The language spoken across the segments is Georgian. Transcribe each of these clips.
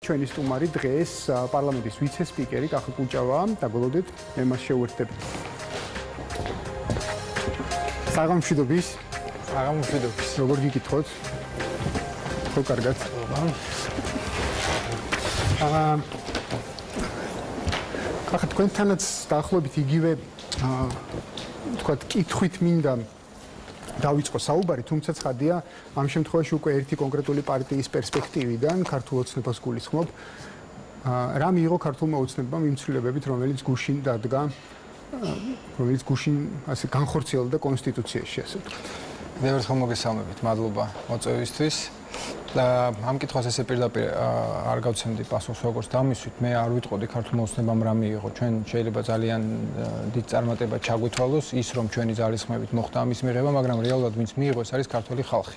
Cheni Stumari დღეს პარლამენტის ვიცე-სპიკერი კახა კუჭავა დაგველოდეთ მე მას შევერთდები. საღამშვიდობის. Როგორ გიკითხოთ? ხო კარგად. კახა თქვენთანაც დაახლოებით იგივე თქვათ კითხვით მინდა დავიწყო საუბარი, თუმცა ცხადია, ამ შემთხვევაში უკვე ერთი კონკრეტული პარტიის პერსპექტივიდან ქართულ ოცნებას გულისხმობ. რა მიიღო ქართულმა ოცნებამ იმ ცვლილებებით, რომელიც გუშინ დადგა, რომელიც გუშინ ასე განხორციელდა კონსტიტუციაში, ასე ვთქვათ. მე ვერც მოგესალმებით, მადლობა მოწვევისთვის. ამ კითხვას ესე პირდაპირ არ გავცემდი პასუხს როგორც დამისვით, მე არ ვიტყოდი ქართულმა ოცნებამ რა მიიღო. ჩვენ შეიძლება ძალიან დიდ წარმატებად ჩაგვითვალოს ის რომ ჩვენი ძალისხმევით მოხდა ამის მიღება, მაგრამ რეალურად ვინც მიიღო ეს არის ქართული ხალხი.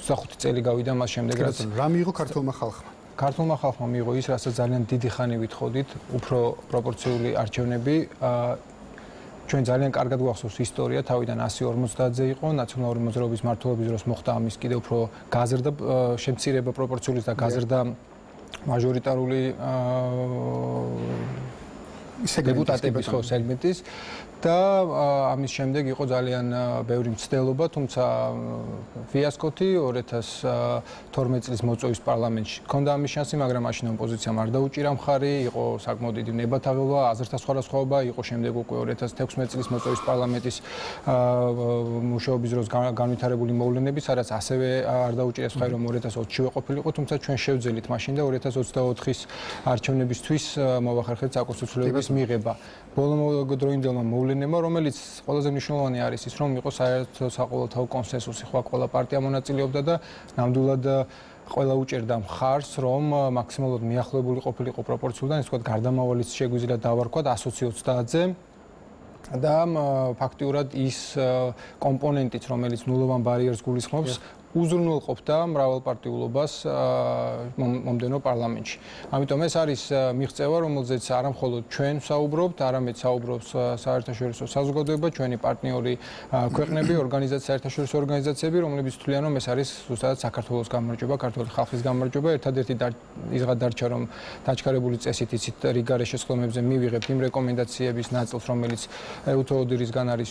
25 წელი გავიდა მას შემდეგ რაც რა მიიღო ქართულმა ხალხმა. ქართულმა ხალხმა მიიღო ის, რასაც ძალიან დიდი ხანი ვითხოვდით, უფრო პროპორციული არჩევნები. Ჩვენ ძალიან კარგად გვახსოვს ისტორია, თავიდან 150-ზე იყო, ნაციონალური მოძრაობის მმართველობის დროს მოხდა ამის კიდევ უფრო გაზრდა შემცირება პროპორციულის და გაზრდა მაჟორიტარული დეპუტატების სეგმენტის და ამის შემდეგ იყო ძალიან ბევრი მცდელობა, თუმცა ფიასკოთი 2012 წლის მოწვევის პარლამენტში ჰქონდა ამის შანსი, მაგრამ მაშინ ოპოზიციამ არ დაუჭირა მხარი, იყო საკმაოდ დიდი ნებათავობა, აზრთა სხვადასხვაობა, იყო შემდეგ უკვე 2016 წლის მოწვევის პარლამენტის მუშაობის დროს განვითარებული მოვლენები, სადაც ასევე არ დაუჭირეს მხარი, რომ 2020-ში ყოფილიყო, თუმცა ჩვენ შევძელით მაშინ და 2024-ის არჩევნებისთვის მოვახერხეთ საკონსტიტუციო მიღება. ბოლო დროინდელმა მოვლენებმა, რომელიც ყველაზე მნიშვნელოვანი არის ის, რომ იყო საერთო საყოველთაო კონსენსუსი, ხო, ყველა პარტია მონაწილეობდა და ნამდვილად ყველა უჭერდა მხარს, რომ მაქსიმალურად მიახლოებული ყოფილიყო პროპორციულთან, ისე ვთქვათ, გარდამავალიც შეგვიძლია დავარქვათ 120-ზე. და ფაქტიურად ის კომპონენტიც, რომელიც ნულოვან ბარიერს გულისხმობს, უზრუნველყოფდა მრავალპარტიულობას მომდენო პარლამენტში. ამიტომ ეს არის მიღწევა, რომელზეც არა მხოლოდ ჩვენ საუბრობთ, არამედ საუბრობს საერთაშორისო საზოგადოება, ჩვენი პარტნიორი ქვეყნები, საერთაშორისო ორგანიზაციები, რომლებიც თვლიან, რომ ეს არის ზუსტად საქართველოს გამარჯვება, ქართული ხალხის გამარჯვება. ერთადერთი იზღად დარჩა, რომ დაჩქარებული წესით იცით რიგარეს შესხლომებზე მივიღებთ იმ რეკომენდაციების ნაწილს, რომელიც უთოოდირისგან არის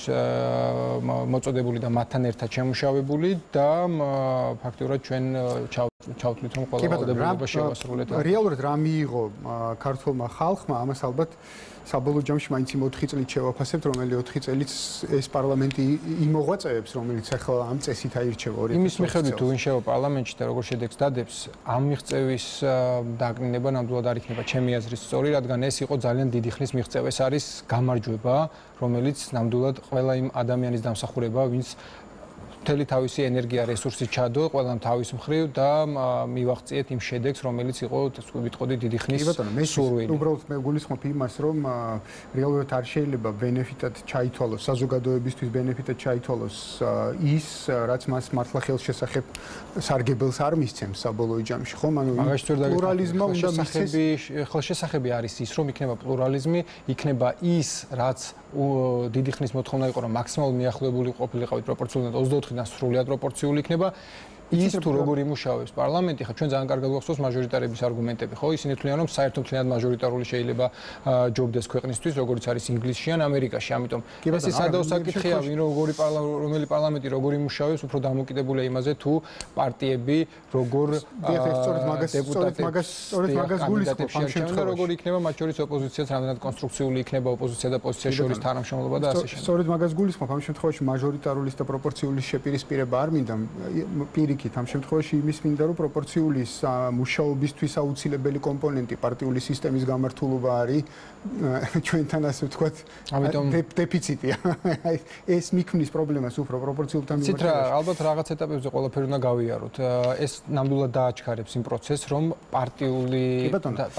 მოწოდებული და მათთან ერთად შემუშავებული და ფაქტიურად ჩვენ ჩავთვლით რომ ყველა ოდეულობა შევასრულეთ. რეალურად რა მიიღო ქართულმა ხალხმა, ამას ალბათ საბოლოო ჯამში მაინც 4 წელიწად შევაფასებთ, რომელი 4 წელიწად ეს პარლამენტი იმოღვაწეებს, რომელიც ახლა ამ წესით აირჩევა 2020 წელს. იმის მიხედვით თუ ვინ შევა პარლამენტში და როგორ შედეგს დადებს, ამ მიღწევის დაკნინება ნამდვილად არ იქნება ჩემი აზრით სწორი, რადგან ეს იყო ძალიან დიდი ხნის მიღწევა, ეს არის გამარჯვება, რომელიც ნამდვილად ყველა იმ ადამიანის დამსახურება, ვინც მთელი თავისი ენერგია, რესურსი ჩადო ყველამ თავის მხრივ და მივაღწიეთ იმ შედეგს, რომელიც იყო ვიტყოდი დიდი ხნის სურვილი. უბრალოდ მე გულისხმობ იმას, რომ რეალურად არ შეიძლება ბენეფიტად ჩაითვალოს, საზოგადოებისთვის ბენეფიტად ჩაითვალოს ის, რაც მას მართლა ხელშესახებ სარგებელს არ მისცემს საბოლოო ჯამში, ხომ? ანუ პლურალიზმა უნდა მისცეს. ხელშესახები არის ის, რომ იქნება პლურალიზმი, იქნება ის, რაც დიდი ხნის მოთხოვნა იყო, რომ მაქსიმალურად მიახლოებული ყოფილიყავით პროპორციულად 24 სრულად პროპორციული იქნება ის თუ როგორ იმუშავებს პარლამენტი. ხა ჩვენ ძალიან კარგად გვახსოვს მაჟორიტარების არგუმენტები, ხო? ისინი თვლიან, რომ საერთო მთლიანად მაჟორიტარული შეიძლება ჯობდეს ქვეყნისთვის, როგორც არის ინგლისში ან ამერიკაში. ამიტომ ეს სადაო საკითხია, ვინ რომელი პარლამენტი როგორ იმუშავებს, უფრო დამოკიდებულია იმაზე, თუ პარტიები როგორ დეპუტატებს გულისხმობს ამ შემთხვევაში, როგორ იქნება მათ შორის ოპოზიციაც რამდენად კონსტრუქციული იქნება ოპოზიცია და პოზიცია შორის თანამშრომლობა და ასე შემდეგ. სწორედ მაგას გულისხმობ ამ შემთხვევაში მაჟორიტარულის და პროპორციულის შეპირისპირება არ მინდა. ამ შემთხვევაში იმის მინდა, რომ პროპორციული მუშაობისთვის აუცილებელი კომპონენტი პარტიული სისტემის გამართულობა არის ჩვენთან, ასე ვთქვათ, დეფიციტია. ეს მიქნის პრობლემას უფრო პროპორციულთან მიმართებით. ცირა, ალბათ რაღაც ეტაპებზე ყველაფერი უნდა გავიაროთ. ეს ნამდვილად დააჩქარებს იმ პროცესს, რომ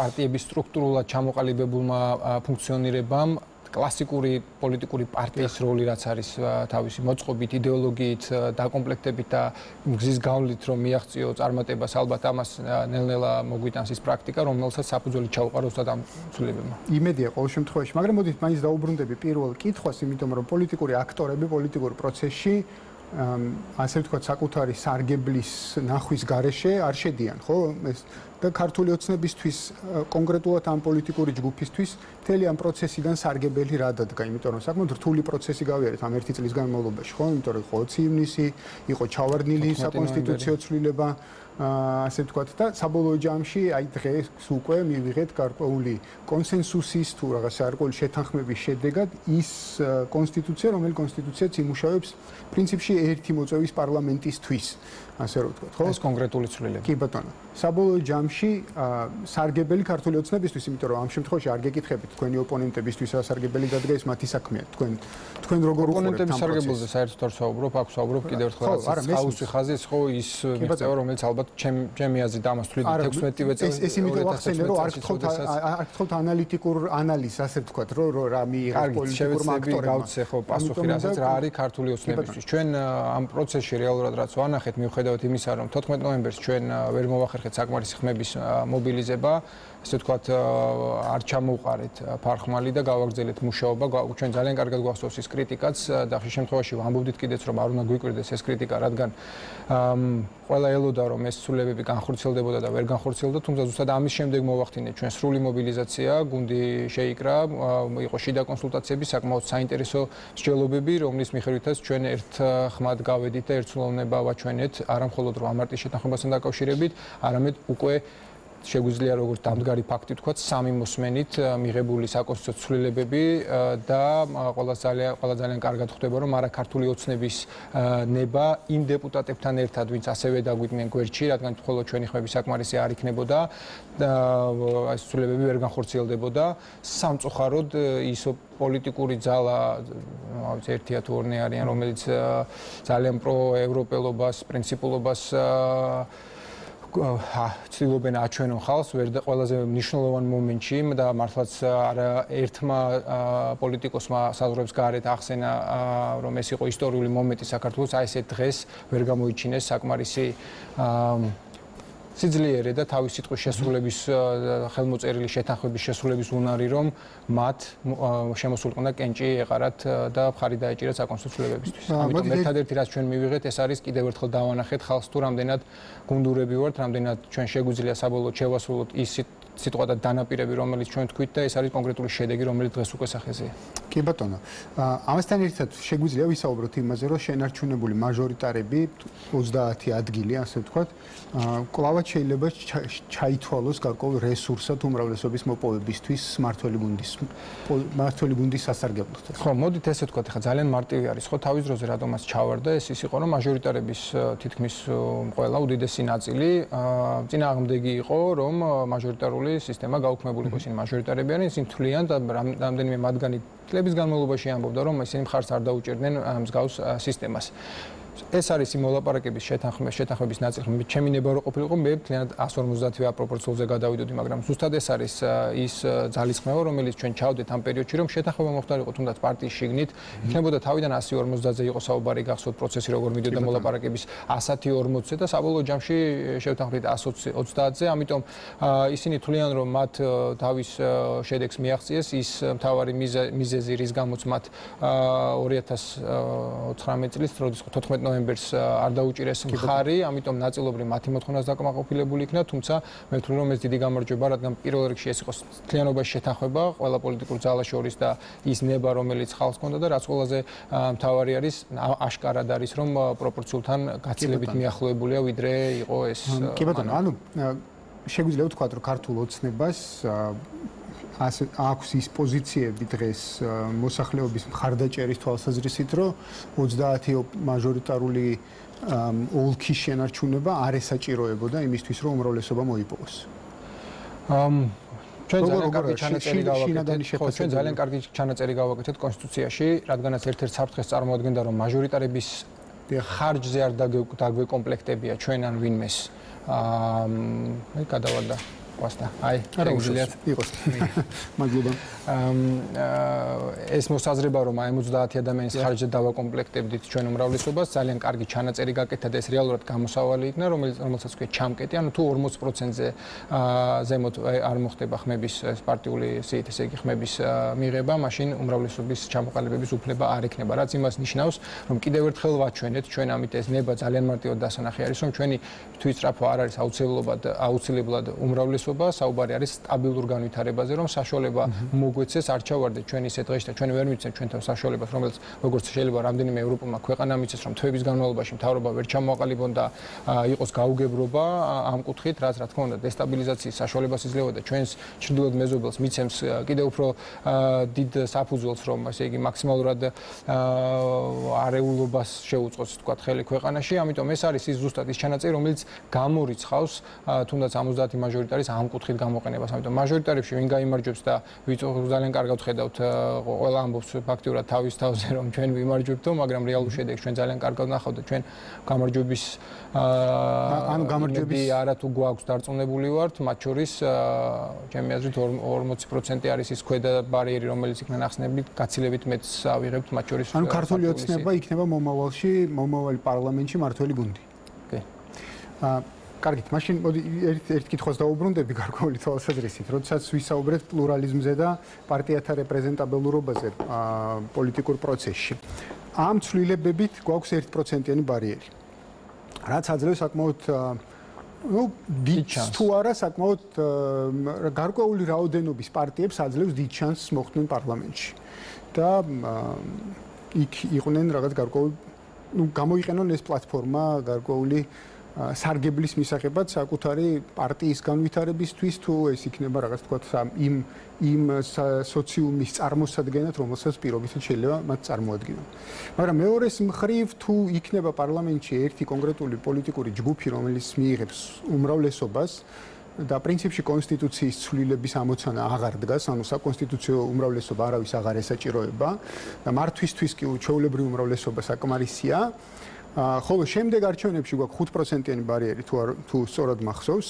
პარტიების სტრუქტურულად ჩამოყალიბებულმა ფუნქციონირებამ კლასიკური პოლიტიკური პარტიის როლი, რაც არის თავისი მოწყობით, იდეოლოგიით, დაკომპლექტებით და გზის გავლით, რომ მიაღწიო წარმატებას, ალბათ ამას ნელ-ნელა მოგვიტანს ის პრაქტიკა, რომელსაც საფუძველი ჩაუყაროს ამ ცვლილებებმა. იმედია ყოველ შემთხვევაში, მაგრამ მოდით მაინც დაუბრუნდები პირველ კითხვას, იმიტომ რომ პოლიტიკური აქტორები პოლიტიკურ პროცესში ასე ვთქვათ, საკუთარი სარგებლის ნახვის გარეშე არ შედიან, ხო? ეს და ქართული ოცნებისთვის კონკრეტულად ამ პოლიტიკური ჯგუფისთვის მთელი ამ პროცესიდან სარგებელი რა დადგა, იმიტომ რომ საკმაოდ რთული პროცესი გავიარეთ ამ 1 წლის განმავლობაში, ხო, იმიტომ რომ იყო 20 ივნისი, იყო ჩავარდნილი საკონსტიტუციო ცვლილება ასე ვთქვათ და საბოლოო ჯამში აი დღეს უკვე მივიღეთ გარკვეული კონსენსუსის თუ რაღაცა გარკვეული შეთანხმების შედეგად ის კონსტიტუცია, რომელიც კონსტიტუციაც იმუშავებს პრინციპში ერთი მოწვევის პარლამენტისთვის, ასე რომ ვთქვათ, ხო? ეს კონკრეტული ცვლილება. კი ბატონო. საბოლოო ჯამში სარგებელი ქართული ოცნებისთვის, იმიტომ რომ ამ შემთხვევაში არ გეკითხებით თქვენი ოპონენტებისთვის რა სარგებელი გადადგა, ეს მათი საქმეა. თქვენ როგორ უყურებთ ამ ოპონენტების სარგებელზე საერთოდ არ საუბრობ, აქ საუბრობ კიდევ ერთხელ რაღაც აუცი ხაზი, ხო, ის მიღწევა, რომელიც ალბათ ჩემი აზრით დამასწრული 16 წელი ეს იმით ვახსენე რომ არ გთხოვთ ანალიტიკურ ანალიზს ასე ვთქვათ რომ რა მიიღეს პოლიტიკურმა აქტორებმა გავცე ხო პასუხი რასაც რა არის ქართული ოცნებისთვის ჩვენ ამ პროცესში რეალურად რაც ვანახეთ მივხვდით იმისა რომ 14 ნოემბერს ჩვენ ვერ მოვახერხეთ საკმარისი ხმების მობილიზება ასე ვთქვათ არ ჩამოვყარეთ ფარხმალი და გავაგრძელეთ მუშაობა ჩვენ ძალიან კარგად გვახსოვს ის კრიტიკაც და ხშირ შემთხვევაში ვამბობდით კიდეც რომ არ უნდა გვიკვირდეს ეს კრიტიკა რადგან ყველა ელოდა რომ ეს ცვლილებები განხორციელდებოდა და ვერ განხორციელდა, თუმცა ზუსტად ამის შემდეგ მოვახდინეთ ჩვენ სრული მობილიზაცია, გუნდი შეიკრა, იყო შიდა კონსულტაციები, საკმაოდ საინტერესო მსჯელობები, რომლის მიხედვითაც ჩვენ ერთ ხმად გავედით და ერთწლოვნება ვაჩვენეთ, არა მხოლოდ რომ ამარტის შეთანხმებასთან დაკავშირებით, არამედ უკვე შეგვიძლია როგორც დამდგარი ფაქტი თქვა, სამი მოსმენით მიღებული საკონსტიტუციო ცვლილებები და ყველა ძალიან კარგად ხვდება, რომ არა ქართული ოცნების ნება იმ დეპუტატებთან ერთად, ვინც ასევე დაგვიდნენ გვერდში, რადგან მხოლოდ ჩვენი ხმები საკმარისი არ იქნებოდა და ეს ცვლილებები ვერ განხორციელდებოდა. სამწუხაროდ ის პოლიტიკური ძალა, ერთია თუ ორნი არიან, რომელიც ძალიან პროევროპელობას, პრინციპულობას ცდილობენ აჩვენონ ხალხს ყველაზე მნიშვნელოვან მომენტში და მართლაც არა ერთმა პოლიტიკოსმა საზღვრებს გარეთ ახსენა რომ ეს იყო ისტორიული მომენტი საქართველოს აი ესეთ დღეს ვერ გამოიჩინეს საკმარისი სიძლიერე და თავის სიტყვის შესრულების ხელმოწერილი შეთანხმების შესრულების უნარი რომ მათ შემოსულიყო კენჭი ეყარათ და მხარი დაეჭირათ საკონსტიტუციოებისთვის. ამიტომ ერთადერთი რაც ჩვენ მივიღეთ ეს არის კიდევ ერთხელ დავანახეთ ხალხს თუ რამდენად გუნდურები ვართ, რამდენად ჩვენ შეგვიძლია საბოლოოდ შევასრულოთ ის სიტყვა და დანაპირები რომელიც ჩვენ თქვით და ეს არის კონკრეტული შედეგი რომელიც დღეს უკვე სახეზეა. კი ბატონო, ამასთან ერთად შეგვიძლია ვისაუბროთ იმაზე რომ შენარჩუნებული მაჟორიტარები 30 ადგილი ასე ვთქვათ კლავაც შეიძლება ჩაითვალოს გარკვეულ რესურსად უმრავლესობის მოპოვებისთვის მართველი გუნდის სასარგებლოდ. ხო, მოდით ესე ვთქვათ, ხა ძალიან მარტივი არის ხო თავის ძროზე რატომაც ჩავარდა ეს ის იყო რომ მაჟორიტარების თითქმის ყველა უდიდესი ნაწილი წინააღმდეგი იყო რომ მაჟორიტარული სისტემა გაუქმებულიყო ისინი მაჟორიტარები არიან, ისინი თვლიან და რამდენიმე მათგანი წლების განმავლობაში ამბობდა, რომ ისინი მხარს არ დაუჭერდნენ მსგავს სისტემას. ეს არის იმ მოლაპარაკების შეთანხმების ნაწილი, მე ჩემი ნება რო ყოფილიყო, მე მთლიანად 150 პროპორციულზე გადავიდოდი, მაგრამ ზუსტად ეს არის ის ძალისხმევა, რომელიც ჩვენ ჩავდეთ ამ პერიოდში, რომ შეთანხმება მოხდარიყო თუნდაც პარტიის შიგნით, იქნებოდა თავიდან 150-ზე იყო საუბარი, გახსოვთ პროცესი როგორ მიდოდა მოლაპარაკების 100-40-ზე და საბოლოო ჯამში შევთანხმდით 120-ზე, ამიტომ ისინი თვლიან, რომ მათ თავის შედეგს მიაღწიეს, ის მთავარი მიზეზი, რის გამოც მათ 2019 წლის 14 ნოემბერს არ დაუჭირეს მხარი, ამიტომ ნაწილობრივ მათი მოთხოვნას დაკმაყოფილებული იქნა, თუმცა მე ვთვლი რომ ეს დიდი გამარჯვება, რადგან პირველ რიგში ეს იყო მთლიანობაში შეთანხმება ყველა პოლიტიკურ ძალას შორის და ის ნება რომელიც ხალხს ჰქონდა და რაც ყველაზე მთავარი არის, აშკარად არის რომ პროპორციულთან გაცილებით მიახლოებულია ვიდრე იყო ეს. კი ბატონო, ანუ შეგვიძლია ვთქვათ რომ ქართულ ოცნებას აქვს ის პოზიციები დღეს მოსახლეობის მხარდაჭერის თვალსაზრისით, რომ 30 მაჟორიტარული ოლქის შენარჩუნება არ ესაჭიროებოდა იმისთვის, რომ უმრავლესობა მოიპოვოს. ჩვენ ძალიან კარგი ჩანაწერი გავაკეთეთ კონსტიტუციაში, რადგანაც ერთ-ერთ საფრთხეს წარმოადგენდა, რომ მაჟორიტარების ხარჯზე არ დაგვეკომპლექტებია ჩვენ ან ვინმეს. მე გადავარდა ეს მოსაზრება რომ აი 30 ადამიანის ხარჯზე დავაკომპლექტებდით ჩვენ უმრავლესობას ძალიან კარგი ჩანაწერი გაკეთდა და ეს რეალურად გამოსავალი იქნა რომელსაც თქვენ ჩამკეტი ანუ თუ 40%-ზე ზემოთ არ მოხდება ხმების პარტიული სიით ესე იგი ხმების მიღება მაშინ უმრავლესობის ჩამოყალიბების უფლება არ ექნება რაც იმას ნიშნავს რომ კიდევ ერთხელ ვაჩვენეთ ჩვენ ამით ეს ნება ძალიან მარტივად დასანახი არის რომ ჩვენი თვითსწრაფვა არ არის აუცილებლად უმრავლესობა საუბარი არის სტაბილურ განვითარებაზე რომ საშუალება მოგვეცეს არ ჩავარდეთ ჩვენ ისეთ დღეში და ჩვენ ვერ მივცემ ჩვენ თავს საშუალებას რომელიც როგორც შეიძლება რამდენიმე ევროპულმა ქვეყანამ იცის რომ თვეების განმავლობაში მთავრობა ვერ ჩამოაყალიბონ და იყოს გაუგებრობა ამ კუთხით რაც რა თქმა უნდა დესტაბილიზაციის საშუალებას იძლევა და ჩვენს ჩრდილოეთ მეზობელს მიცემს კიდევ უფრო დიდ საფუძველს რომ ესე იგი მაქსიმალურად არეულობას შეუწყოს თქვა ხელი ქვეყანაში ამიტომ ეს არის ის ზუსტად ის ჩანაწერი რომელიც გამორიცხავს თუნდაც 70 მაჟორიტარის ამ კუთხით გამოყენებას ამიტომ მაჟორიტარებში ვინ გამოიმარჯვებს და ვიწუხ ძალიან კარგად ხედავთ ყველა ამბობს ფაქტიურად თავის თავზე რომ ჩვენ ვიმარჯვებთო მაგრამ რეალურ შედეგს ჩვენ ძალიან კარგად ნახავთ და ჩვენ გამარჯვების არა თუ გვაქვს დარწმუნებული ვართ მათ შორის ჩემი აზრით 40% არის ის ქვედა ბარიერი რომელიც იქნება ახსნები გაცილებით მეტს ავიღებთ მათ შორის ანუ ქართული ოცნება იქნება მომავალ პარლამენტში მართველი გუნდი კი კარგით, მაშინ მოდი ერთ კითხვას დავუბრუნდები გარკვეული თვალსაზრისით, როდესაც ვისაუბრეთ პლურალიზმზე და პარტიათა რეპრეზენტაბელურობაზე პოლიტიკურ პროცესში. ამ ცვლილებებით გვაქვს 1%-იანი ბარიერი. რაც აძლევს საკმაოდ დიდ შანსს თუ არა, საკმაოდ გარკვეული რაოდენობის პარტიებს აძლევს დიდ შანსს მოხვდნენ პარლამენტში. და იქ იყვნენ რაღაც გამოიყენონ ეს პლატფორმა გარკვეული სარგებლის მისაღებად საკუთარი პარტიის განვითარებისთვის თუ ეს იქნება რაღაც თქვა იმ სოციუმის წარმოსადგენად რომელსაც პირობითად შეიძლება მათ წარმოადგინონ. მაგრამ მეორეს მხრივ თუ იქნება პარლამენტში ერთი კონკრეტული პოლიტიკური ჯგუფი რომელიც მიიღებს უმრავლესობას და პრინციპში კონსტიტუციის ცვლილების ამოცანა აღარ დგას, ანუ საკონსტიტუციო უმრავლესობა არავის აღარ ესაჭიროება და მართვისთვის კი ჩვეულებრივი უმრავლესობა საკმარისია. ხოლო შემდეგ არჩევნებში გვაქვს 5%-იანი ბარიერი თუ სწორად მახსოვს.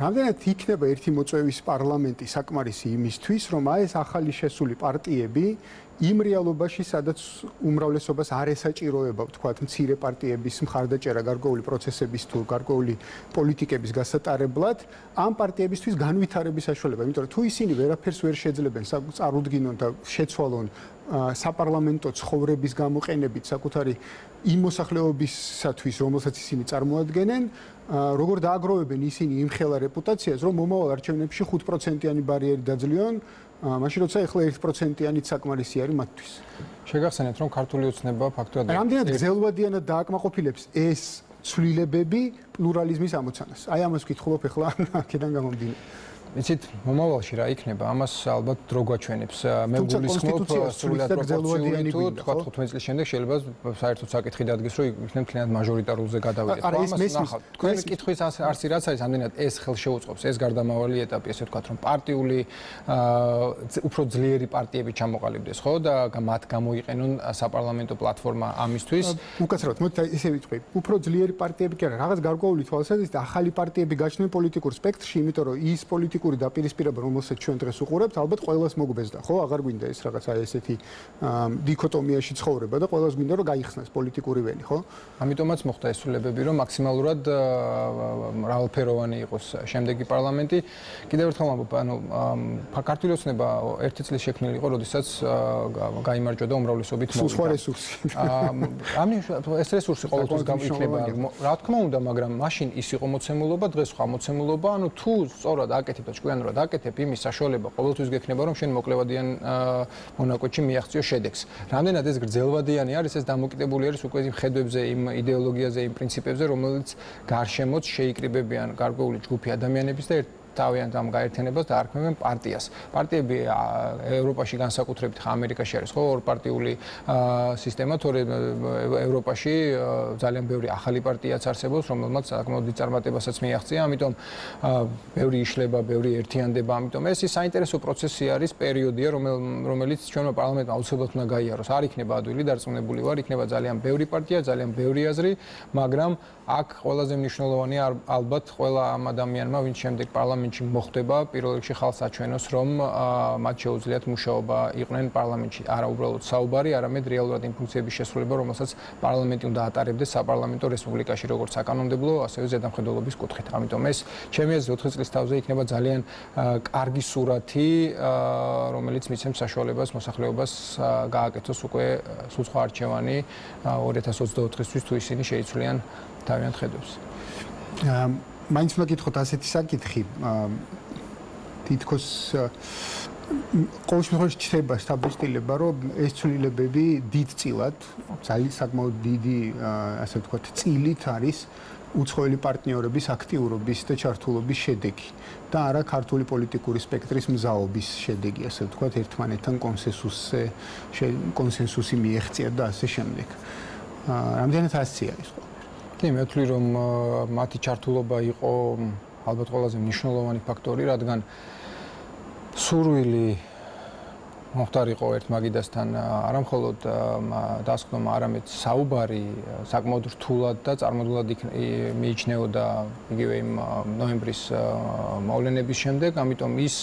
რამდენად იქნება ერთი მოწვევის პარლამენტი საკმარისი იმისთვის, რომ აი ეს ახალი შესული პარტიები იმ რეალობაში, სადაც უმრავლესობას არ ესაჭიროება, ვთქვათ, მცირე პარტიების მხარდაჭერა გარკვეული პროცესების თუ გარკვეული პოლიტიკების გასატარებლად, ამ პარტიებისთვის განვითარების საშუალება, იმიტომ რომ თუ ისინი ვერაფერს ვერ შეძლებენ წარუდგინონ და შეცვალონ საპარლამენტო ცხოვრების გამოყენებით საკუთარი იმ მოსახლეობისათვის, რომელსაც ისინი წარმოადგენენ, როგორ დააგროვებენ ისინი იმ ხელა რეპუტაციას, რომ მომავალ არჩევნებში 5%-იანი ბარიერი დაძლიონ, მაშინ როცა ეხლა 1%-იანი საკმარისი არის მათთვის. შეგახსენეთ, რომ ქართული ოცნება ფაქტობრივად რამდენად გრძელვადიანად დააკმაყოფილებს ეს ცვლილებები პლურალიზმის ამოცანას. აი ამას გითხულობ ეხლა აქედან გამომდინარე. იცით, მომავალში რა იქნება, ამას ალბათ დრო გვაჩვენებს. მე გულისხმობ სრულად პროპორციული თუ 15 წლის შემდეგ შეიძლება საერთოდ საკითხი დადგეს, რომ იქნება მთლიანად მაჟორიტარულზე გადავიდეთ. არა, ეს მესმის. თქვენს კითხვის არც რაც არის, ამდენად ეს ხელ შეუწყობს, ეს გარდამავალი ეტაპი, ესე ვთქვათ, რომ პარტიული უფრო ძლიერი პარტიები ჩამოყალიბდეს, ხო და მათ გამოიყენონ საპარლამენტო პლატფორმა ამისთვის. უკაცრავად, მოდი ესე ვიტყვი, უფრო ძლიერი პარტიები კი არა, რაღაც გარკვეული თვალსაზრისით ახალი პარტიები გაჩნდნენ პოლიტიკურ სპექტრში, იმიტომ რომ ის პოლიტიკურ დაპირისპირება, რომელსაც ჩვენ დღეს უყურებთ, ალბათ ყველას მოგბეზდა, ხო? აღარ გვინდა ეს რაღაცა ესეთი დიკოტომიაში ცხოვრება და ყველას გვინდა რომ გაიხსნას პოლიტიკური ველი, ხო? ამიტომაც მოხდა ეს ცვლილებები, რომ მაქსიმალურად რავალფეროვანი იყოს შემდეგი პარლამენტი. კიდევ ერთხელ ვამბობ, ანუ ქართული ოცნება 1 წლის შექმნილი იყო, როდესაც გამოიმარჯვა და უმრავლესობით მოვიდა. სხვა რესურსი. ეს რესურსი ყოველთვის გამოიყენება. რა თქმა უნდა, მაგრამ მაშინ ის იყო მოცემულობა, დღეს სხვა მოცემულობა, ანუ თუ სწორად აკეთებ ჭკვიანურად აკეთებ იმის საშუალება ყოველთვის გექნება რომ შენ მოკლევადიან მონაკვეთში მიაღწიო შედეგს. რამდენად ეს გრძელვადიანი არის ეს დამოკიდებული არის უკვე იმ ხედვებზე, იმ იდეოლოგიაზე, იმ პრინციპებზე, რომელიც გარშემოც შეიკრიბებიან გარკვეული ჯგუფი ადამიანების და თავიანთ ამ გაერთიანებას და არქმევენ პარტიას. პარტიები ევროპაში განსაკუთრებით ამერიკაში არის ხო ორპარტიული სისტემა, თორე ევროპაში ძალიან ბევრი ახალი პარტიაც არსებობს, რომელმაც საკმაოდ წარმატებასაც მიაღწია, ამიტომ ბევრი იშლება, ბევრი ერთიანდება, ამიტომ ეს საინტერესო პროცესი არის, პერიოდია, რომელიც ჩვენმა პარლამენტმა აუცილებლად უნდა გაიაროს. არ იქნება ადვილი, დარწმუნებული ვარ, იქნება ძალიან ბევრი პარტია, ძალიან ბევრი აზრი, მაგრამ აქ ყველაზე მნიშვნელოვანია ალბათ ყველა ამ ადამიანმა, ვინც შემდეგ პარლამენტში პარლამენტში მოხდება, პირველ რიგში ხალხს აჩვენოს, რომ მათ შეუძლიათ მუშაობა იყვნენ პარლამენტში, არა უბრალოდ საუბარი, არამედ რეალურად იმ ფუნქციების შესრულება, რომელსაც პარლამენტი უნდა ატარებდეს საპარლამენტო რესპუბლიკაში, როგორც საკანონმდებლო, ასევე ზედამხედველობის კუთხით. ამიტომ ეს ჩემი აზრით 4 წლის თავზე იქნება ძალიან კარგი სურათი, რომელიც მიცემს საშუალებას მოსახლეობას გააკეთოს უკვე სულსხვა არჩევანი 2024-ისთვის თუ ისინი შეიცვლიან თავიანთ ხედვებს. Მაინც მოგითხოთ ასეთი საკითხი. თითქოს ყოველ შემთხვევაში ჩდება შთაბეჭდილება, რომ ეს ცვლილებები დიდწილად, ძალიან საკმაოდ დიდი, ასე ვთქვათ, წილით არის უცხოელი პარტნიორების აქტიურობის და ჩართულობის შედეგი და არა ქართული პოლიტიკური სპექტრის მზაობის შედეგი, ასე ვთქვათ, ერთმანეთთან კონსენსუსი მიეღწია და ასე შემდეგ. რამდენად ასწია ის ყველაფერი? კი, მე ვთვლი, რომ მათი ჩართულობა იყო ალბათ ყველაზე მნიშვნელოვანი ფაქტორი, რადგან სურვილი მომხდარიყო ერთ მაგიდასთან არა მხოლოდ დასკვნომა, არამედ საუბარი საკმაოდ რთულად და წარმოდგულად მიიჩნეოდა იგივე იმ ნოემბრის მოვლენების შემდეგ, ამიტომ ის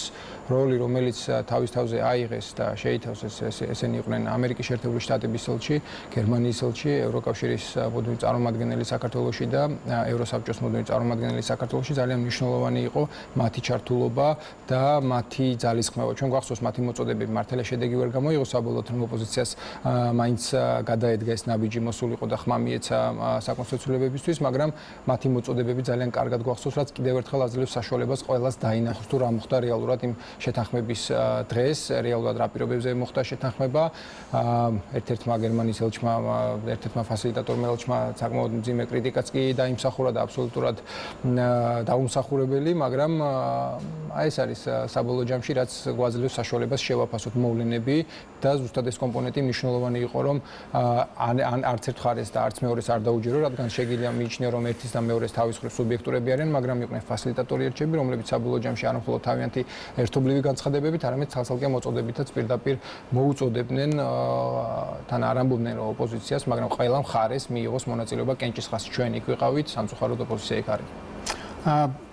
როლი, რომელიც თავის თავზე აიღეს და შეითავსეს, ესენი იყვნენ ამერიკის შეერთებული შტატების ელჩი, გერმანიის ელჩი, ევროკავშირის მუდმივი წარმომადგენელი საქართველოში და ევროსაბჭოს მუდმივი წარმომადგენელი საქართველოში, ძალიან მნიშვნელოვანი იყო მათი ჩართულობა და მათი ძალისხმევა. ჩვენ გვახსოვს მათი მოწოდებები მართლა შედეგი ვერ გამოიღო, საბოლოოდ რომ ოპოზიციას მაინც გადაედგა ეს ნაბიჯი მოსულიყო და ხმა მიეცა საკონსულტაციო ცვლილებებისთვის, მაგრამ მათი მოწოდებები ძალიან კარგად გვახსოვს, რაც კიდევ ერთხელ აძლევს საშუალებას ყველას დაინახოს, თუ რა მოხდა რეალურად იმ შეთანხმების დღეს, რეალურად რა პირობებზე მოხდა შეთანხმება. ერთ-ერთმა გერმანიის ელჩმა, ერთ-ერთმა ფასილიტატორმა ელჩმა საკმაოდ მძიმე კრიტიკაც კი დაიმსახურა და აბსოლუტურად დაუმსახურებელი, მაგრამ აი ეს არის საბოლოო ჯამში, რაც გვაძლევს საშუალებას შევაფასოთ მოვლენები და ზუსტად ეს კომპონენტი მნიშვნელოვანი იყო, რომ არც ერთ ხარეს და არც მეორეს არ დაუჯერო, რადგან შეიძლება მიიჩნია, რომ ერთის და მეორეს თავის მხრივ სუბიექტურები არიან, მაგრამ იყვნენ ფასილიტატორი ერთები, რომლებიც საბოლოო ჯამში არ მხოლოდ თავიანთი ერთობლივი განცხადებებით, არამედ ცალსალკე მოწოდებითაც პირდაპირ მოუწოდებდნენ, თან არ ამბობდნენ რომ ოპოზიციას, მაგრამ ყველა მხარეს მიიღოს მონაწილეობა კენჭის ხაზს, ჩვენ იქ ვიყავით, სამწუხაროდ ოპოზიცია იქ არის.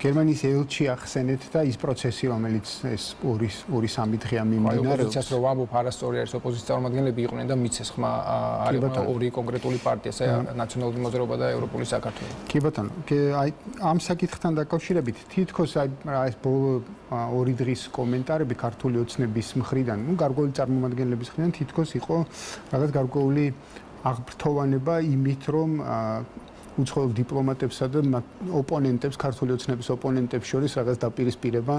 გერმანიის ელჩი ახსენეთ და ის პროცესი, რომელიც ეს 2-3 დღეა მიმდინარეობს. ოპოზიციას რო ვამბობ, არასწორი არის, ოპოზიციის წარმომადგენლები იყვნენ და მიცეს ხმა არის ორი კონკრეტული პარტია, ნაციონალური მოძრაობა და ევროპული საქართველო. კი ბატონო, აი ამ საკითხთან დაკავშირებით თითქოს აი ეს ბოლო 2 დღის კომენტარები ქართული ოცნების მხრიდან, გარკვეული წარმომადგენლების მხრიდან თითქოს იყო რაღაც გარკვეული აღბრთოვანება იმით, რომ უცხოელ დიპლომატებსა და ოპონენტებს, ქართული ოცნების ოპონენტებს შორის რაღაც დაპირისპირება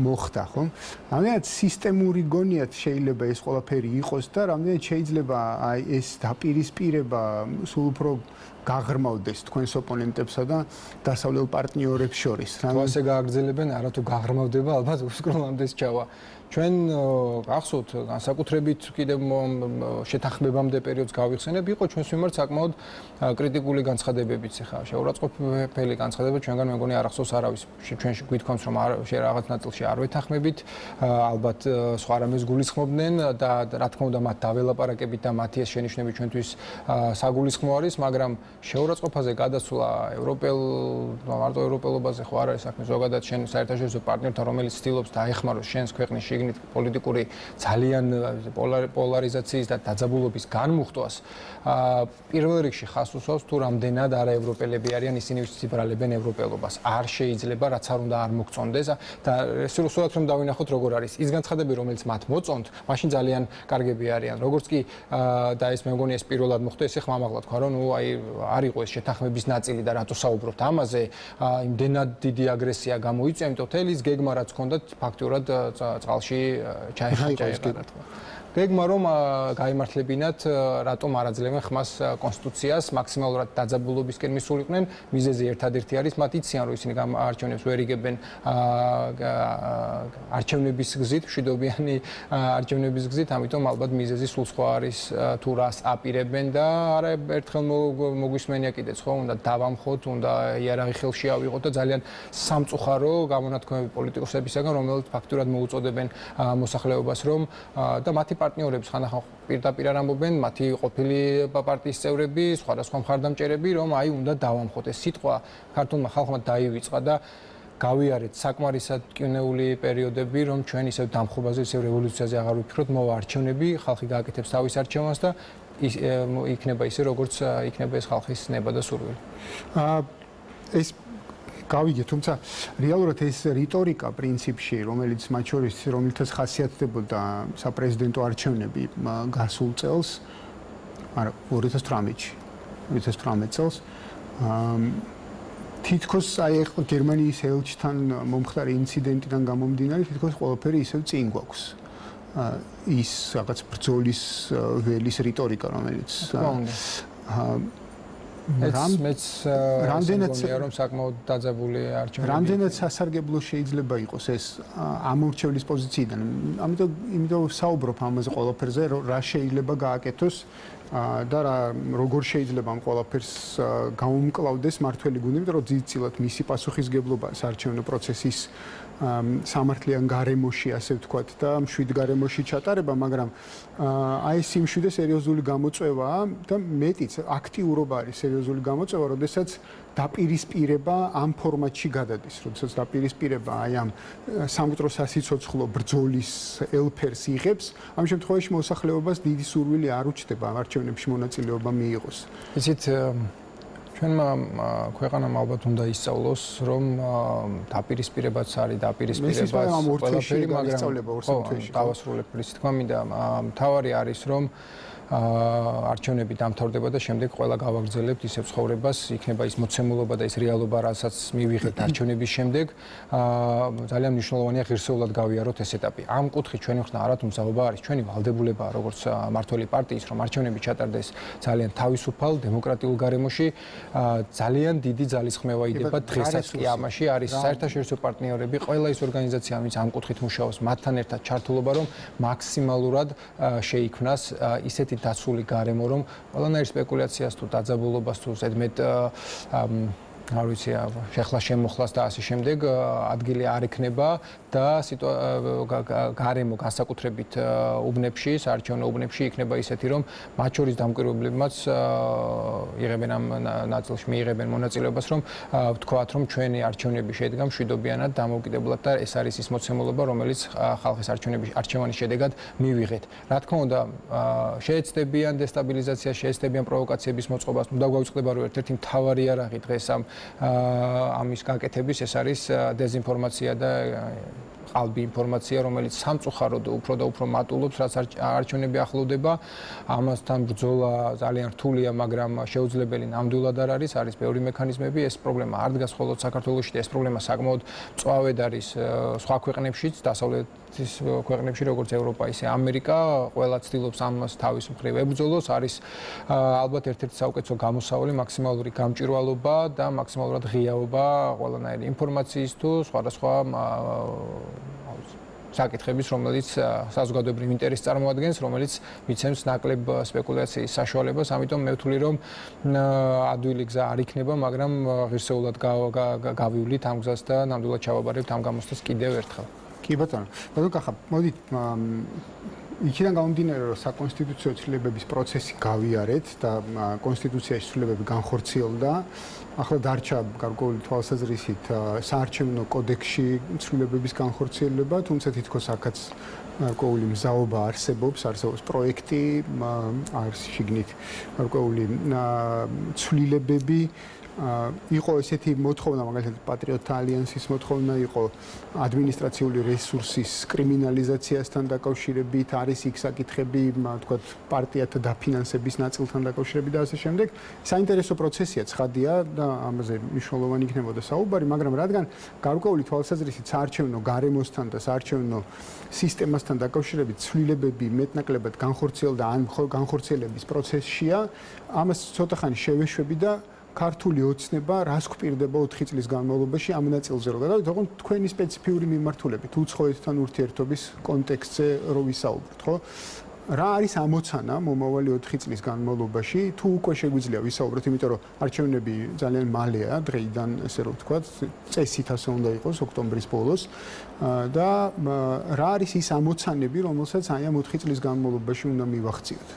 მოხდა, ხო? რამდენად სისტემური გონიათ შეიძლება ეს ყველაფერი იყოს და რამდენად შეიძლება აი ეს დაპირისპირება სულ უფრო გაღრმავდეს თქვენს ოპონენტებსა და დასავლელ პარტნიორებს შორის. თუ ასე გააგრძელებენ, არათუ გაღრმავდება, ალბათ უსკროლამდეც ჩავა. ჩვენ გახსოვთ, განსაკუთრებით კიდევ შეთანხმებამდე პერიოდს გავიხსენებ, იყო ჩვენს მიმართ საკმაოდ კრიტიკული განცხადებებიც. ხა შეურაცხყოფელი განცხადება ჩვენგან მეგონი არ ახსოვს არავის. ჩვენ გვითხოვთ, რომ რაღაც ნაწილში არ ვეთანხმებით, ალბათ სხვა რამეს გულისხმობდნენ და რა თქმა უნდა მათ დაველაპარაკებით და მათი ეს შენიშვნები ჩვენთვის საგულისხმო არის, მაგრამ შეურაცხყოფაზე გადასვლა მარტო ევროპელობაზე ხო არ არის საქმე, ზოგადად შენ საერთაშორისო პარტნიორთან, რომელიც ცდილობს დაეხმაროს შენს ქვეყნის შიგნით პოლიტიკური ძალიან პოლარიზაციის და დაძაბულობის განმუხტვას, პირველ რიგში ხაზს უსვამს, თუ რამდენად არაევროპელები არიან ისინი, ვინც იბრძოდნენ ევროპელობას. არ შეიძლება, რაც არ უნდა არ მოგწონდეს და სულაც რომ დავინახოთ, როგორ არის ის განცხადები, რომელიც მათ მოწონთ, მაშინ ძალიან კარგები არიან. როგორც კი და ეს მე მგონი ეს პირველად მოხდა, ესე ხმამაღლა თქვა, რომ აი არ იყო ეს შეთანხმების ნაწილი და რატო საუბრობთ ამაზე, იმდენად დიდი აგრესია გამოიწვია, იმიტომ თელი ის გეგმა რაც ჰქონდათ ფაქტურად წყალში ჩაიხადა. გეგმა რომ გაიმართლებინათ, რატომ არ აძლევენ ხმას კონსტიტუციას, მაქსიმალურად დაძაბულობისკენ მისულიყვნენ, მიზეზი ერთადერთი არის, მათ იციან, რომ ისინი არჩევნებს ვერ იგებენ არჩევნების გზით, მშვიდობიანი არჩევნების გზით, ამიტომ ალბათ მიზეზი სულ სხვა არის, თუ რას აპირებენ და არა ერთხელ მოგვისმენია კიდეც, ხო, უნდა დავამხოთ, უნდა იარაღი ხელში ავიღოთ და ძალიან სამწუხარო გამონათქვამები პოლიტიკოსებისაგან, რომელიც ფაქტურად მოუწოდებენ მოსახლეობას, რომ და მათი პარტნიორებს ხანდახან პირდაპირ არ ამბობენ, მათი ყოფილი პარტიის წევრები, სხვადასხვა მხარდამჭერები, რომ აი უნდა დავამხოთ. ეს სიტყვა ქართულმა ხალხმა დაივიწყა და გავიარეთ საკმარისადკინეული პერიოდები, რომ ჩვენ ისევ დამხობაზე, ისევ რევოლუციაზე აღარ ვიფიქროთ, მოვა არჩევნები, ხალხი გააკეთებს თავის არჩევანს და იქნება ისე, როგორც იქნება ეს ხალხის ნება და სურვილი. Გავიგე, თუმცა რეალურად ეს რიტორიკა პრინციპში, რომელიც მათ შორის რომელთაც ხასიათდებოდა საპრეზიდენტო არჩევნები გასულ წელს, 2018 წელს, თითქოს აი ახლა გერმანიის ელჩთან მომხდარი ინციდენტიდან გამომდინარე, თითქოს ყველაფერი ისევ წინ გვაქვს. Ის რაღაც ბრძოლის ველის რიტორიკა, რომელიც მეც მგონია რომ საკმაოდ დაძაბული არჩევნები. რამდენად სასარგებლო შეიძლება იყოს ეს ამორჩევლის პოზიციიდან. ამიტომ საუბრობ ამაზე ყველაფერზე, რა შეიძლება გააკეთოს და როგორ შეიძლება ამ ყველაფერს გამოუმკლავდეს მართველი გუნდები, რომ ძირითადად მისი პასუხისგებლობა საარჩევნო პროცესის სამართლიან გარემოში, ასე ვთქვათ, და მშვიდ გარემოში ჩატარება, მაგრამ აი ეს სიმშვიდე სერიოზული გამოწვევაა და მეტიც აქტიურობა არის სერიოზული გამოწვევა, როდესაც დაპირისპირება ამ ფორმატში გადადის, როდესაც დაპირისპირება აი ამ სამკვდრო სასიცოცხლო ბრძოლის ელფერს იღებს, ამ შემთხვევაში მოსახლეობას დიდი სურვილი არ უჩნდება ამ არჩევნებში მონაწილეობა მიიღოს. Იცით ჩვენმა ქვეყანამ ალბათ უნდა ისწავლოს, რომ დაპირისპირებაც არის, დაპირისპირებაც ყველაფერი, მაგრამ დავასრულებ ის თქმა მინდა, მთავარი არის, რომ არჩევნები დამთავრდება და შემდეგ ყველა გავაგრძელებთ ისევ ცხოვრებას, იქნება ის მოცემულობა და ის რეალობა, რასაც მივიღეთ არჩევნების შემდეგ, ძალიან მნიშვნელოვანია ღირსეულად გავიაროთ ეს ეტაპი. ამ კუთხით ჩვენი ხნაარათუმცაობა არის, ჩვენი ვალდებულებაა, როგორც მართველი პარტიის, რომ არჩევნები ჩატარდეს ძალიან თავისუფალ, დემოკრატიულ გარემოში, ძალიან დიდი ძალისხმევა იდება დღესაც კი ამაში არის საერთაშორისო პარტნიორები, ყველა ის ორგანიზაცია, ვინც ამ კუთხით მუშაობს, მათთან ერთად ჩართულობა, რომ მაქსიმალურად შეიქმნას ისეთი დაცული გარემო, რომ ყველანაირ სპეკულაციას თუ დაძაბულობას თუ ზედმეტ არ ვიცი, შეხლა შემოხლას და ასე შემდეგ ადგილი არ ექნება და გარემო განსაკუთრებით უბნებში, საარჩევნო უბნებში იქნება ისეთი, რომ მათ შორის დამკვირვებლებმაც იღებენ ამ ნაწილში მიიღებენ მონაწილეობას, რომ ვთქვათ, რომ ჩვენი არჩევნები შედგა მშვიდობიანად, დამოუკიდებლად და ეს არის ის მოცემულობა, რომელიც ხალხის არჩევანის შედეგად მივიღეთ. რა თქმა უნდა, შეეცდებიან დესტაბილიზაციას, შეეცდებიან პროვოკაციების მოწყობას, უნდა გვაუწყდება, რომ ერთ-ერთი მთავარი იარაღი დღეს ამ ამის გაკეთების ეს არის დეзинფორმაცია და ყალბი ინფორმაცია, რომელიც სამწუხაროდ უფრო და უფრო მატულობს, რაც არჩევნები ახლოვდება. ამასთან ბრძოლა ძალიან რთულია, მაგრამ შეუძლებელი ნამდვილად არ არის, არის ბევრი მექანიზმები, ეს პრობლემა არ დგას მხოლოდ საქართველოში და ეს პრობლემა საკმაოდ მწვავედ არის სხვა ქვეყნებშიც, დასავლეთის ქვეყნებში, როგორც ევროპა, ისე ამერიკა, ყველა ცდილობს ამას თავის მხრივ ებრძოლოს, არის ალბათ ერთ-ერთი საუკეთესო გამოსავალი მაქსიმალური გამჭვირვალობა და მაქსიმალურად ღიაობა ყველანაირი ინფორმაციის თუ სხვადასხვა საკითხების, რომელიც საზოგადოებრივ ინტერესს წარმოადგენს, რომელიც მიცემს ნაკლებ სპეკულაციის საშუალებას, ამიტომ მე ვთვლი, რომ ადვილი გზა არ იქნება, მაგრამ ღირსეულად გავივლით ამ გზას და ნამდვილად ჩავაბარებთ ამ გამოცდას კიდევ ერთხელ. კი ბატონო, მოდით იქიდან გამომდინარე, რომ საკონსტიტუციო ცვლილებების პროცესი გავიარეთ და კონსტიტუციაში ცვლილებები განხორციელდა, ახლა დარჩა გარკვეული თვალსაზრისით საარჩევნო კოდექსში ცვლილებების განხორციელება, თუმცა თითქოს აქაც გარკვეული მზაობა არსებობს, არსებობს პროექტი, არის შიგნით გარკვეული ცვლილებები. იყო ესეთი მოთხოვნა, მაგალითად პატრიოტთა ალიანსის მოთხოვნა იყო ადმინისტრაციული რესურსის კრიმინალიზაციასთან დაკავშირებით, არის იქ საკითხები, თქვათ, პარტიათა დაფინანსების ნაწილთან დაკავშირებით და ასე შემდეგ. საინტერესო პროცესია, ცხადია და ამაზე მნიშვნელოვანი იქნებოდა საუბარი, მაგრამ რადგან გარკვეული თვალსაზრისით საარჩევნო გარემოსთან და საარჩევნო სისტემასთან დაკავშირებით ცვლილებები მეტნაკლებად განხორციელდა ან განხორციელების პროცესშია, ამას ცოტა ხანი შევეშვები და ქართული ოცნება რას გვპირდება 4 წლის განმავლობაში ამ ნაწილზე, რომ თქო თქვენი სპეციფიური მიმართულებით უცხოეთთან ურთიერთობის კონტექსტზე რო ვისაუბროთ, ხო? რა არის ამოცანა მომავალი 4 წლის განმავლობაში, თუ უკვე შეგვიძლია ვისაუბროთ, იმიტომ რომ არჩევნები ძალიან მალეა, დღეიდან ესე რომ ვთქვათ, წესით ასე უნდა იყოს ოქტომბრის ბოლოს და რა არის ის ამოცანები, რომელსაც აი ამ 4 წლის განმავლობაში უნდა მივახციოთ?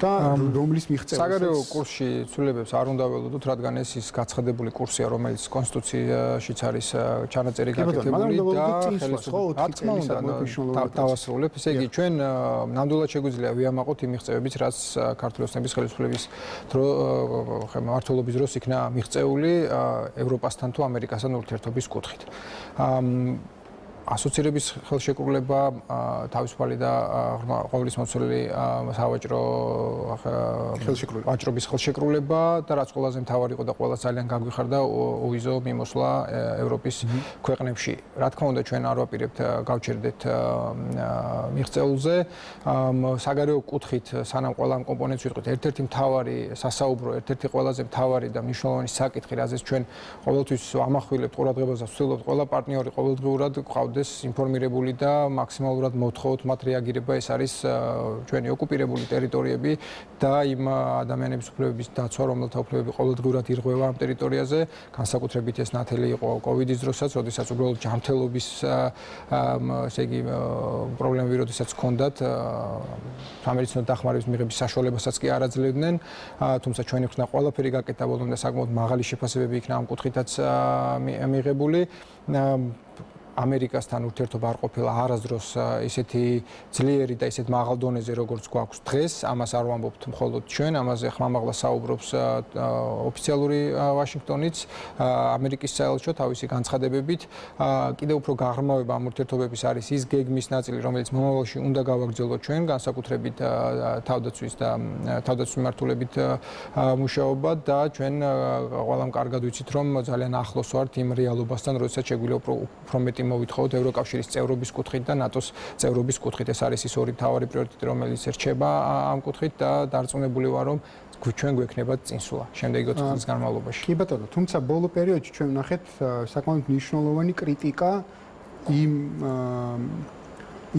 და რომლის მიღწევით საგარეო კურსში ცვლილებებს არ უნდა ველოდოთ, რადგან ეს ის გაცხადებული კურსია, რომელიც კონსტიტუციაშიც არის ჩანაწერი გაკეთებული და ხელისუფლება. რა თქმა უნდა, დავასრულებ. ესე იგი, ჩვენ ნამდვილად შეგვიძლია ვიამაყოთ იმ მიღწევებს, რაც ქართული ოცნების ხელისუფლების მმართველობის დროს იქნა მიღწეული ევროპასთან თუ ამერიკასთან ურთიერთობის კუთხით. ასოცირების ხელშეკრულება თავისუფალი და ყოვლის მოცული სავაჭრო ვაჭრობის ხელშეკრულება და რაც ყველაზე მთავარი იყო და ყველა ძალიან გაგვიხარდა უვიზო მიმოსვლა ევროპის ქვეყნებში. რა თქმა უნდა ჩვენ არ ვაპირებთ გავჩერდეთ მიღწეულზე. საგარეო კუთხით სანამ ყველა ამ კომპონენტს ვიტყვით ერთ-ერთი მთავარი სასაუბრო, ერთ-ერთი ყველაზე მთავარი და მნიშვნელოვანი საკითხი, რაზეც ჩვენ ყოველთვის ამახვილებთ ყურადღებას, ვცდილობთ ყველა პარტნიორი ყოველდღიურად ყავდეს ინფორმირებული და მაქსიმალურად მოვთხოვოთ მათ რეაგირება. ეს არის ჩვენი ოკუპირებული ტერიტორიები და იმ ადამიანების უფლებების დაცვა, რომელთა უფლებები ყოველდღურად ირღვევა ამ ტერიტორიაზე. განსაკუთრებით ეს ნათელი იყო კოვიდის დროსაც, როდესაც უბრალოდ ჯანმრთელობის ესე იგი პრობლემები როდესაც ჰქონდათ, სამედიცინო დახმარების მიღების საშუალებასაც კი არ აძლევდნენ, თუმცა ჩვენი ხსნა ყველაფერი გაკეთდა ბოლომდე და საკმაოდ მაღალი შეფასებები იქნა ამ კუთხითაც მიღებული. ამერიკასთან ურთიერთობა არ ყოფილა არასდროს ესეთი ძლიერი და ესეთ მაღალ დონეზე, როგორც გვაქვს დღეს. ამას არ ვამბობთ მხოლოდ ჩვენ, ამაზე ხმამაღლა საუბრობს ოფიციალური ვაშინგტონიც, ამერიკის საელჩო თავისი განცხადებებით. კიდევ უფრო გაღრმავება ამ ურთიერთობების არის ის გეგმის ნაწილი, რომელიც მომავალში უნდა გავაგრძელოთ ჩვენ, განსაკუთრებით თავდაცვის და თავდაცვის მიმართულებით მუშაობა და ჩვენ ყველამ კარგად ვიცით, რომ ძალიან ახლოს ვართ იმ რეალობასთან, როდესაც შეგვიძლია უფრო მეტი მოვიტხოვოთ ევროკავშირის წევრობის კუთხით და ნატოს წევრობის კუთხით. ეს არის ის ორი მთავარი პრიორიტეტი, რომელიც რჩება ამ კუთხით და დარწმუნებული ვარ, რომ ჩვენ გვექნება წინსვლა შემდეგი 4 წლის განმავლობაში. კი ბატონო, თუმცა ბოლო პერიოდში ჩვენ ვნახეთ საკმაოდ მნიშვნელოვანი კრიტიკა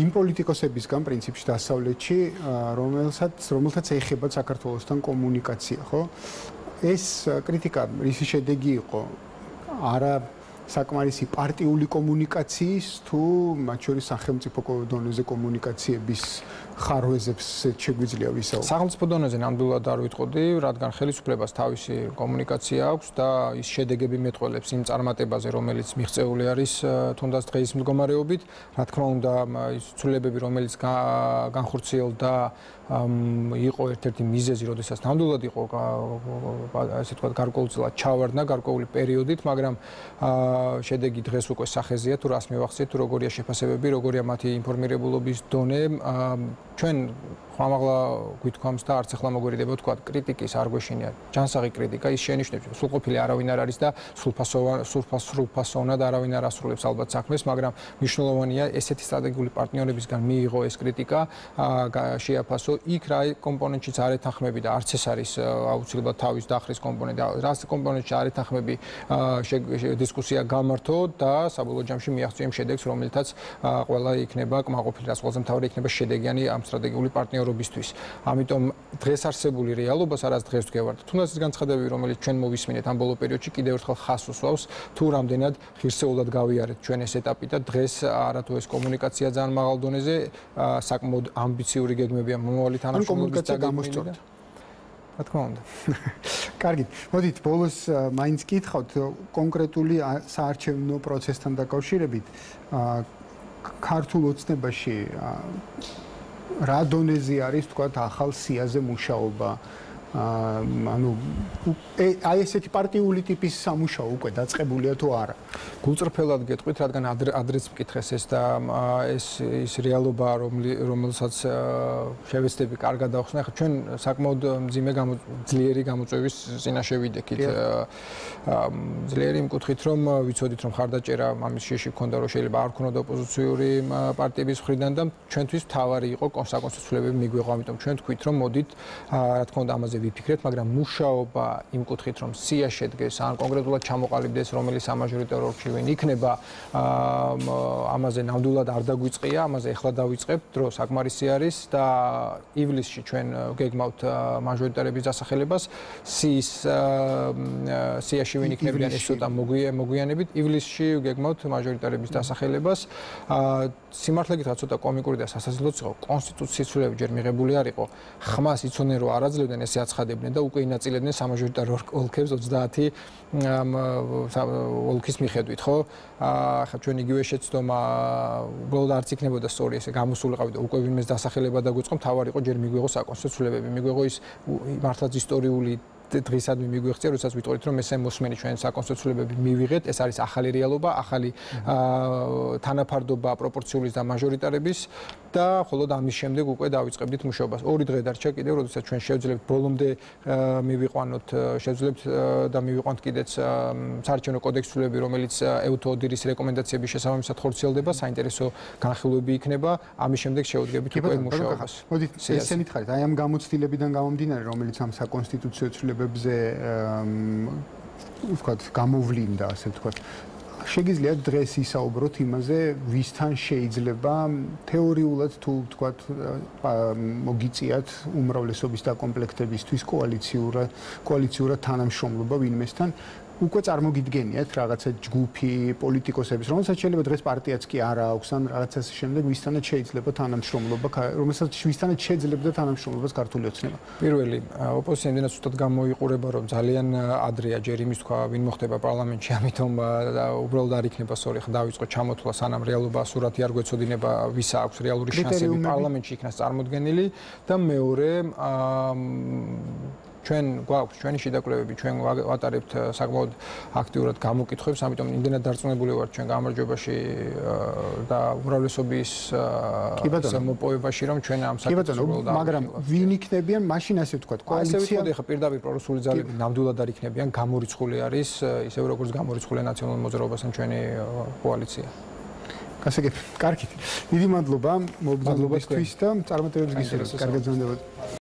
იმ პოლიტიკოსებისგან პრინციპში დასავლეთში, რომელთაც ეხება საქართველოსთან კომუნიკაცია, ხო? ეს კრიტიკა რის შედეგი იყო? არა საკმარისი პარტიული კომუნიკაციის თუ მათ შორის სახელმწიფო დონეზე კომუნიკაციების ხარვეზებს შეგვიძლია ვისაუბროთ. სახელმწიფო დონეზე ნამდვილად არ ვიტყოდი, რადგან ხელისუფლებას თავისი კომუნიკაცია აქვს და ის შედეგები მეტყველებს იმ წარმატებაზე, რომელიც მიღწეული არის თუნდაც დღეის მდგომარეობით. რა თქმა უნდა, ის ცვლილებები, რომელიც განხორციელდა, იყო ერთ-ერთი მიზეზი, როდესაც ნამდვილად იყო ასე თქვა გარკვეულწილად ჩავარდნა გარკვეული პერიოდით, მაგრამ შედეგი დღეს უკვე სახეზეა, თუ რას მივახცეთ, როგორია შეფასებები, როგორია მათი ინფორმირებულობის დონე. ჩვენ ხმამაღლა გვითქვამს და არც ახლა მოგვერიდება თქვა კრიტიკის არ გვეშინია. ჯანსაღი კრიტიკა ის შენიშნებს, სრულყოფილი არავინ არ არის და სრულფასოვნად არავინ არ ასრულებს ალბათ საქმეს, მაგრამ მნიშვნელოვანია ესეთი სტრატეგიული პარტნიორებისგან მიიღო ეს კრიტიკა, შეაფასო იქ რა კომპონენტშიც არ ეთანხმები და არც ეს არის აუცილებლად თავის დახრის კომპონენტი, რა კომპონენტში არ ეთანხმები დისკუსია გამართო და საბოლოო ჯამში მიაღწიოთ შედეგს, რომელთაც ყველა იქნება კმაყოფილი, რაც ყველაზე მთავარი იქნება შედეგიანი ამ სტრატეგიული პარტნიორობისთვის. ამიტომ დღეს არსებული რეალობას არას დღეს გვევართ. თუნდაც ის განცხადებები, რომელიც ჩვენ მოვისმინეთ ამ ბოლო პერიოდში, კიდევ ერთხელ ხაზს უსვავს, თუ რამდენად ღირსეულად გავიარეთ ჩვენ ეს ეტაპი და დღეს არათუ ეს კომუნიკაცია ძალიან მაღალ დონეზე, საკმაოდ ამბიციური გეგმებია მომავალი თანამშრომლობის გაგამოშორდა. რა თქმა უნდა. კარგი, მოდით ბოლოს მაინც გითხავთ კონკრეტული საარჩევნო პროცესთან დაკავშირებით. ქართულ ოცნებაში რა დონეზე არის, თქვათ, ახალ სიაზე მუშაობა? აი ესეთი პარტიული ტიპის სამუშაო უკვე დაწყებულია თუ არა? გულწრფელად გეტყვით, რადგან ადრეც მკითხეს ეს და ეს რეალობა, რომელსაც შევეცდები კარგად დავხსნა. ახლა ჩვენ საკმაოდ ძლიერი გამოწვევის წინაშე ვიდექით. ძლიერი იმ კუთხით, რომ ვიცოდით, რომ ხარდაჭერა ამის შეში გქონდა, რომ შეიძლება არ ქონოდა ოპოზიციური პარტიების მხრიდან და ჩვენთვის მთავარი იყო საკონსტიტუციო ცვლილებები მიგვეღო. ამიტომ ჩვენ თქვით, რომ მოდით, რა თქმა უნდა, ამაზე ვიფიქრეთ, მაგრამ მუშაობა იმ კუთხით რომ სია შედგეს, ან კონკრეტულად ჩამოყალიბდეს რომელი სამაჟორიტო ორგში ვინ იქნება, ამაზე ნამდვილად არ დაგვიწყია, ამაზე ახლა დავიწყებთ, დრო საკმარისი არის და ივლისში ჩვენ გეგმავთ მაჟორიტარების დასახელებას, სიის სიაში ვინ იქნება ეს ცოტა მოგვიანებით, ივლისში გეგმავთ მაჟორიტარების დასახელებას. Სიმართლეგითაც ცოტა კომიკური და სასაცილოც იყო, კონსტიტუციისმცვლელები ჯერ მიღებული არ იყო. ხმას იცოდნენ რომ არ აძლევდნენ, ესე აცხადებდნენ და უკვე ინაწილებდნენ სამაჟორიტარ ოლქებს 30 ოლქის მიხედვით, ხო? ახლა ჩვენ იგივე შეცდომა უბრალოდ არც იქნებოდა სწორი, ესე გამოსულიყავით და უკვე ვინმეს დასახელება დაგვიწყო, თავარი იყო ჯერ მიგვიღო საკონსტიტუციისმცვლელები, მიგვიღო ის მართლაც ისტორიული დღისადმი მიგვიხსენეთ, როდესაც ვიტყოდით, რომ ესე მოსმენი ჩვენ საკონსტიტუციოლებები მივიღეთ, ეს არის ახალი რეალობა, ახალი თანაფარდობა პროპორციულის და მაჟორიტარების და მხოლოდ ამის შემდეგ უკვე დავიწყებდით მუშაობას. ორი დღე დარჩა კიდევ, როდესაც ჩვენ შევძლებთ ბოლომდე მივიყვანოთ, შევძლებთ და მივიყვანთ კიდეც საარჩევნო კოდექსულები, რომელიც ეუთოოდირის რეკომენდაციების შესაბამისად ხორციელდება, საინტერესო განხილვები იქნება, ამის შემდეგ შევუდგებით უკვე მუშაობას. მოდით, ესენი ხარით, აი ამ გამოცდილებიდან გამომდინარე, რომელიც ამ საკონსტიტუციო ცვლილებას ვთქვათ, გამოვლინდა, ასე ვთქვათ. Შეგიძლიათ დღეს ისაუბროთ იმაზე, ვისთან შეიძლება თეორიულად თუ ვთქვათ, მოგიწიათ უმრავლესობის დაკომპლექტებისთვის კოალიციურ თანამშრომლობა ვინმესთან. Უკვე წარმოგიდგენიათ რაღაცა ჯგუფი პოლიტიკოსების, რომელსაც შეიძლება დღეს პარტიაც კი არ აქვს, ან რაღაცას შემდეგ ვისთანაც შეიძლება თანამშრომლობა, რომელსაც ვისთანაც შეიძლება თანამშრომლობას ქართული ოცნება. Პირველი, ოპოზიციამ იმდენად უბრალოდ გამოიყურება, რომ ძალიან ადრეა ჯერ იმის თქვა, ვინ მოხდება პარლამენტში, ამიტომ უბრალოდ არ იქნება სწორი, ხა დავიწყო ჩამოთვლა, სანამ რეალობა სურათი არ გვეწოდინება, ვის აქვს რეალური შანსები პარლამენტში იქნას წარმოდგენილი და მეორე ჩვენ გვაქვს ჩვენი შედაკლებები, ჩვენ ვატარებთ საკმაოდ აქტიურად გამოკითხვებს, ამიტომ იმდენად დარწმუნებული ვარ ჩვენ გამარჯვებაში და უმრავლესობის მოპოვებაში, რომ ჩვენ ამ საკითხს მაგრამ ვინ იქნებიან, მაშინ ასე ვთქვათ, კოალიცია ხა პირდაპირ პრორუსული ძალები ნამდვილად არ იქნებიან, გამორიცხული არის, ისევ როგორც გამორიცხული ნაციონალურ მოძრაობასთან ჩვენი კოალიცია. გასაგებია, კარგი. დიდი მადლობა მოგზაურობისთვის და წარმატებებს გისურვებთ. კარგად გრძნობთ.